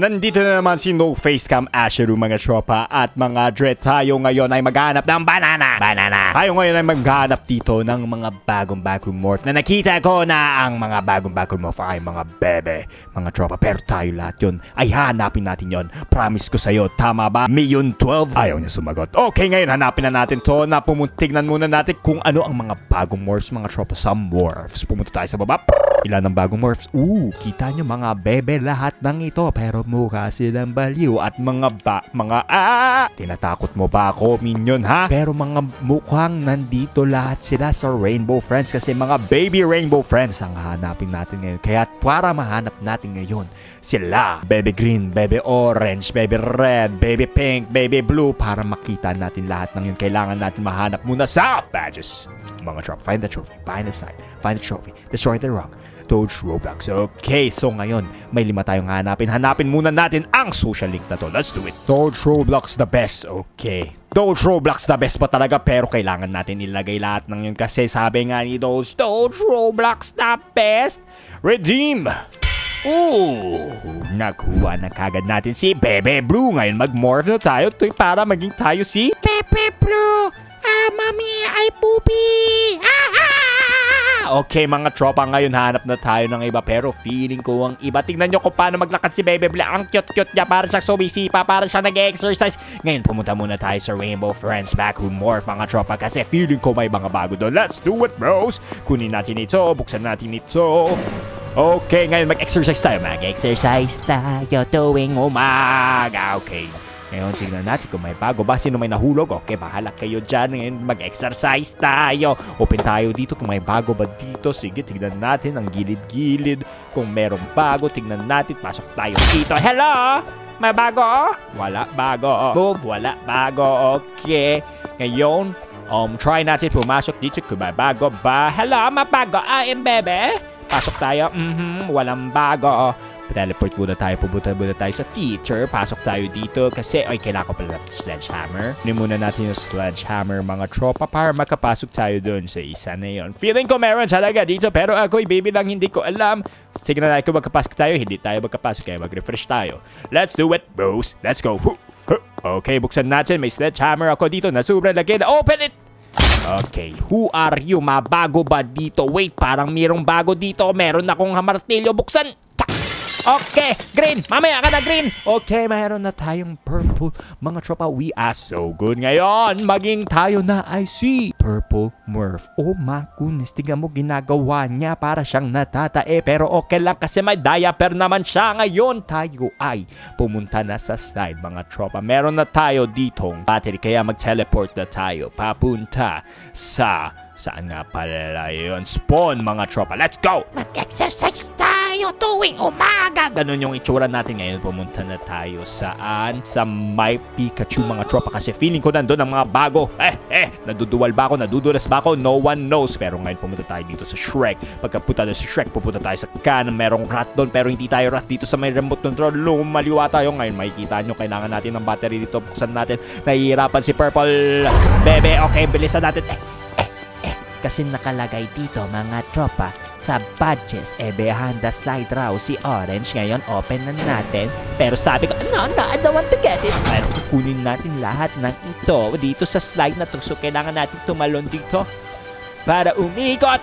Nandito na naman si No Facecam Asheru, mga tropa. At mga dre, tayo ngayon ay maghanap ng banana. Tayo ngayon ay maghanap dito ng mga bagong backroom morph na nakita ko na ang mga bagong backroom morph ay mga bebe, mga tropa. Pero tayo lahat yun ay hanapin natin yon. Promise ko sa'yo, tama ba? Million 12? Ayaw niya sumagot. Okay, ngayon hanapin na natin to. Tignan muna natin kung ano ang mga bagong morphs, mga tropa. Some morphs. Pumunta tayo sa baba. Ilan ang bagong morphs? Kita nyo mga bebe lahat ng ito. Pero mukha silang baliw at tinatakot mo ba ako, minion, ha? Pero mga mukhang nandito lahat sila sa Rainbow Friends kasi mga baby Rainbow Friends ang hanapin natin ngayon. Kaya para mahanap natin ngayon sila, baby green, baby orange, baby red, baby pink, baby blue, para makita natin lahat ng yun, kailangan natin mahanap muna sa badges. Mga tropa, find the trophy, find the sign, find the trophy, destroy the rock, Doge Roblox. Okay, so ngayon may 5 tayong hanapin. Hanapin muna natin ang social link na to. Let's do it. Doge Roblox the best. Okay, Doge Roblox the best pa talaga, pero kailangan natin ilagay lahat ng yun kasi sabi nga ni Doge Roblox the best. Redeem. Nakuha na kagad natin si Bebe Blue. Ngayon mag-morph na tayo para maging tayo si Bebe Blue. Mami, ay pupi. Okay, mga tropa, ngayon hanap na tayo ng iba, pero feeling ko ang iba. Tingnan nyo kung paano maglakad si Bebe Bla. Ang cute-cute niya, para siyang sumisipa, para siyang nag-exercise. Ngayon, pumunta muna tayo sa Rainbow Friends Backroom Morph, mga tropa, kasi feeling ko may mga bago doon. Let's do it, bros! Kunin natin ito, buksan natin ito. Okay, ngayon mag-exercise tayo. Mag-exercise tayo tuwing umaga. Okay. Ngayon, tignan natin kung may bago ba. Sino may nahulog? Okay, bahala kayo dyan. Ngayon, mag-exercise tayo. Open tayo dito kung may bago ba dito. Sige, tignan natin ang gilid-gilid. Kung merong bago, tignan natin. Pasok tayo dito. Hello! May bago? Wala bago. Boom! Wala bago. Okay. Ngayon, try natin pumasok dito kung may bago ba. Hello! May bago. I'm Bebe. Pasok tayo. Walang bago. Teleport muna tayo, pupunta muna tayo sa teacher. Pasok tayo dito kasi ay kailangan ko pala ng sledgehammer. Hindi muna natin yung sledgehammer, mga tropa, para makapasok tayo doon sa isa na yun. Feeling ko meron talaga dito, pero ako'y baby lang, hindi ko alam. Sige na tayo kung magkapasok tayo. Hindi tayo magkapasok, kaya mag-refresh tayo. Let's do it, bros. Let's go. Okay, buksan natin. May sledgehammer ako dito na sobrang laki. Open it! Okay, who are you? Mabago ba dito? Wait, parang mayroong bago dito. Meron akong hamartilyo. Buksan! Okay, green. Mamaya ka na, green. Okay, mayroon na tayong purple. Mga tropa, we are so good ngayon. Maging tayo na ay si Purple Morph. Oh my goodness, tingnan mo ginagawa niya. Para siyang natatae. Pero okay lang kasi may diaper naman siya. Ngayon tayo ay pumunta na sa slide, mga tropa. Meron na tayo ditong battery. Kaya mag-teleport na tayo papunta sa... Saan nga pala yun? Spawn, mga tropa. Let's go! Mag-exercise tayo tuwing umaga. Ganun yung itsura natin. Ngayon pumunta na tayo saan? Sa my Pikachu, mga tropa. Kasi feeling ko nandun ang mga bago. Naduduwal ba ako? Nadudulas ba ako? No one knows. Pero ngayon pumunta tayo dito sa Shrek. Pagkapunta na sa Shrek, pupunta tayo sa can. Merong rat doon. Pero hindi tayo rat dito sa may remote control. Lumaliwa tayo. Ngayon makikita nyo, kailangan natin ng battery dito. Buksan natin. Nahihirapan si Purple Bebe. Okay, bilisan natin. Kasi nakalagay dito, mga tropa, sa badges, behind the slide raw si Orange. Ngayon, open na natin. Pero sabi ko, no, I don't want to get it. Pero kukunin natin lahat ng ito dito sa slide na to. So, kailangan natin tumalon dito para umikot.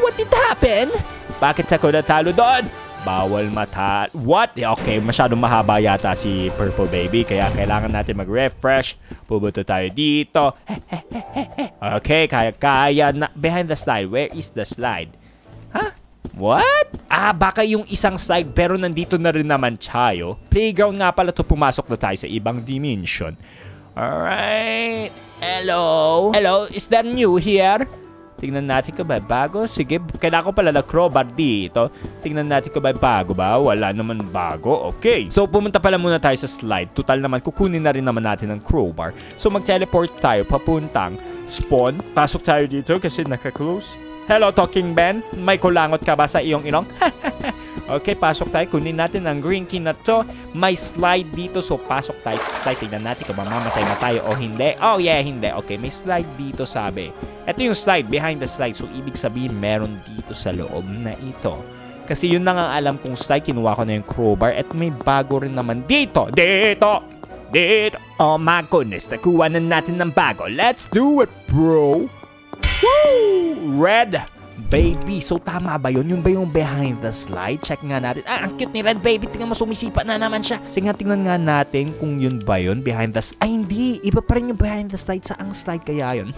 What did happen? Bakit ako natalo doon? Bawal mata. What? Okay, masyadong mahaba yata si Purple Baby. Kaya kailangan natin mag-refresh. Pupunta tayo dito. Okay, kaya na. Behind the slide. Where is the slide? Huh? What? Baka yung isang slide, pero nandito na rin naman tayo. Playground nga pala to. Pumasok na tayo sa ibang dimension. Alright. Hello? Hello? Is there new here? Tingnan natin ko ba bago? Sige, kailangan ko pala na crowbar dito. Tingnan natin ko ba bago ba? Wala naman bago. Okay. So, pumunta pala muna tayo sa slide. Total naman, kukunin na rin naman natin ang crowbar. So, mag-teleport tayo papuntang spawn. Pasok tayo dito kasi naka-close. Hello, Talking Ben. May kulangot ka ba sa iyong ilong? Okay, pasok tayo. Kunin natin ang green key na to. May slide dito. So, pasok tayo sa slide. Tingnan natin kung mamamatay na tayo o hindi. Oh, yeah, hindi. Okay, may slide dito, sabi. Ito yung slide. Behind the slide. So, ibig sabihin, meron dito sa loob na ito. Kasi yun lang ang alam kong slide. Kinuha ko na yung crowbar. At may bago rin naman dito. Dito. Oh my goodness. Nakuha na natin ng bago. Let's do it, bro. Woo! Red Baby. So tama ba yun? Yun ba yung behind the slide? Check nga natin. Ah, ang cute ni Red Baby. Tingnan mo, sumisipa na naman siya. Sige nga, tingnan nga natin kung yun ba yun. Behind the slide. Ay, hindi. Iba pa rin yung behind the slide. Saang slide kaya yun?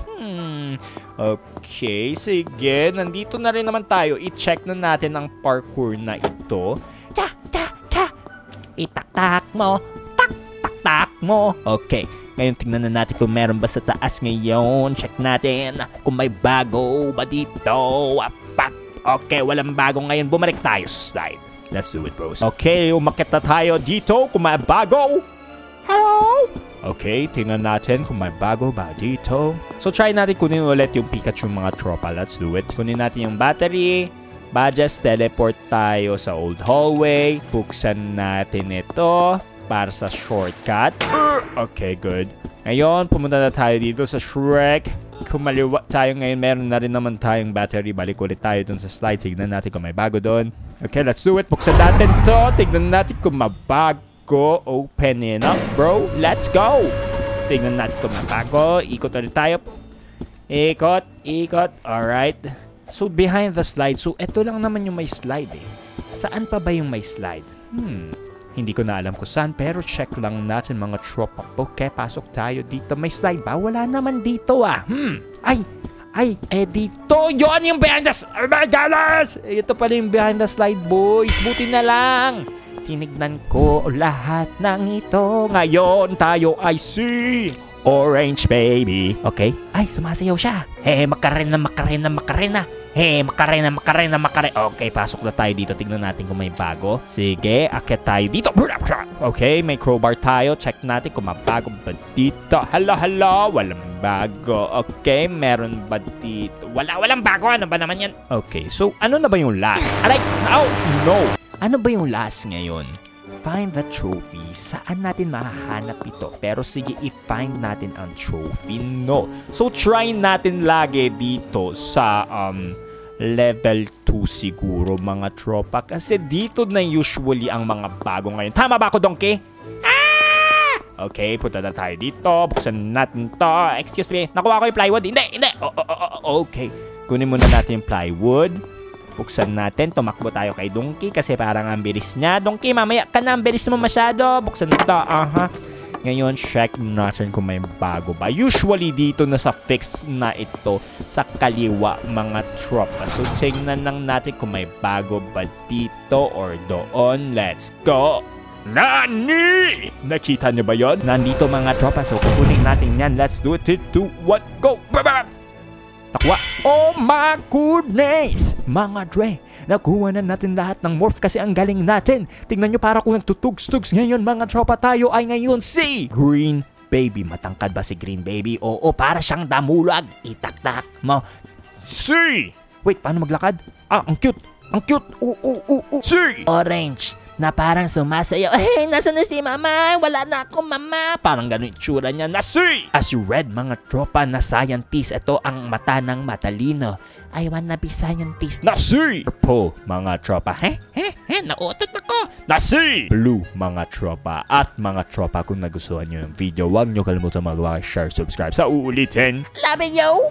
Okay, sige. Nandito na rin naman tayo. I-check na natin ang parkour na ito. Itaktak mo. Tak mo. Okay. Ngayon, tingnan na natin kung meron ba sa taas ngayon. Check natin kung may bago ba dito. Okay, walang bago ngayon. Bumalik tayo sa slide. Let's do it, bros. Okay, umakit na tayo dito kung may bago. Hello? Okay, tingnan natin kung may bago ba dito. So, try natin kunin ulit yung Pikachu, mga tropa. Let's do it. Kunin natin yung battery. Badges, teleport tayo sa old hallway. Buksan natin ito. Para sa shortcut. Okay, good. Ngayon, pumunta na tayo dito sa Shrek. Kumaliwa tayo ngayon. Meron na rin naman tayong battery. Balik ulit tayo dun sa slide. Tignan natin kung may bago dun. Okay, let's do it. Buksan natin to. Tignan natin kung mabago. Open it up, bro. Let's go. Tignan natin kung mabago. Ikot ulit tayo. Ikot. Alright. So, behind the slide. So, eto lang naman yung may slide eh. Saan pa ba yung may slide? Hindi ko na alam kung saan, pero check lang natin, mga tropa. Okay, pasok tayo dito. May slide ba? Wala naman dito ah. Dito. Yun yung behind the slide. Oh my goodness! Ito pala yung behind the slide, boys. Buti na lang. Tinignan ko lahat ng ito. Ngayon tayo ay see Orange Baby. Okay. Ay, sumasayaw siya. Eh, makarena. Hey, makarena. Okay, pasok na tayo dito. Tignan natin kung may bago. Sige, akit tayo dito. Okay, may crowbar tayo. Check natin kung mabago ba dito. Hello. Walang bago. Okay, meron ba dito? Walang bago. Ano ba naman yan? Okay, so ano na ba yung last? Aray, no. Ano ba yung last ngayon? Find the trophy. Saan natin mahahanap ito? Pero sige, i-find natin ang trophy. No. So, try natin lagi dito sa level 2 siguro, mga tropa. Kasi dito na usually ang mga bago ngayon. Tama ba ako, Donkey? Okay, punta na tayo dito. Buksan natin to. Excuse me. Nakuha ko yung plywood. Hindi. Okay. Kunin muna natin yung plywood. Buksan natin. Tumakbo tayo kay Donkey kasi parang ang bilis niya. Donkey, mamaya ka na. Ang bilis mo masyado. Buksan na ito. Ngayon, check natin kung may bago ba. Usually, dito na sa fixed na ito sa kaliwa, mga tropa. So, tingnan lang natin kung may bago ba dito or doon. Let's go! Nani! Nakita niyo ba yon? Nandito, mga tropa. So, kukunin natin yan. Let's do it. 3, 2, 1, go! Bye-bye! Nakuha. Oh my goodness! Mga dre, nakuha na natin lahat ng morph kasi ang galing natin. Tingnan nyo, para kung nagtutugs-tugs ngayon, mga tropa. Tayo ay ngayon si Green Baby. Matangkad ba si Green Baby? Oo, para siyang damulag. Itaktak mo. Si! Wait, paano maglakad? Ah, ang cute! Oo. Si! Orange, na parang sumasayaw. Eh, nasa na si mama? Wala na ako, mama. Parang ganun itsura niya. Nasi! As you read, mga tropa, na scientist. Ito ang mata ng matalino. I wanna be scientist. Nasi! Purple, mga tropa. Nautot ako. Nasi! Blue, mga tropa. At mga tropa, kung nagustuhan nyo yung video, huwag nyo kalimutan mag-like, share, subscribe. Sa uulitin. Love you!